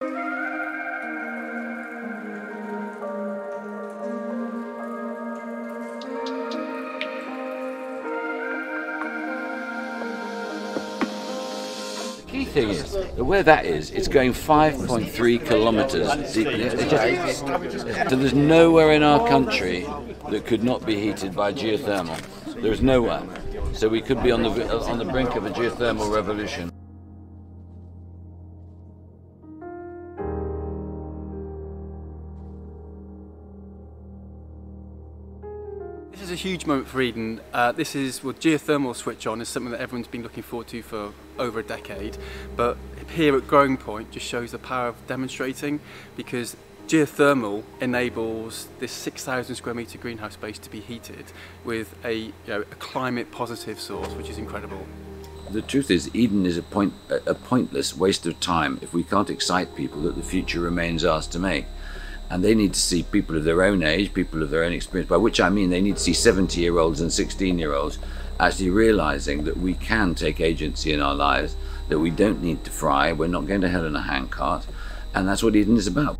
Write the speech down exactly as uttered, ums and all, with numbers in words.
The key thing is that where that is, it's going five point three kilometres deep. So there's nowhere in our country that could not be heated by geothermal. There's nowhere. So we could be on the, on the brink of a geothermal revolution. This is a huge moment for Eden. Uh, this is, well, geothermal switch on is something that everyone's been looking forward to for over a decade, but here at Growing Point just shows the power of demonstrating, because geothermal enables this six thousand square metre greenhouse space to be heated with a, you know, a climate positive source, which is incredible. The truth is, Eden is a, point, a pointless waste of time if we can't excite people that the future remains ours to make. And they need to see people of their own age, people of their own experience, by which I mean they need to see seventy-year-olds and sixteen-year-olds actually realising that we can take agency in our lives, that we don't need to fry, we're not going to hell in a handcart, and that's what Eden is about.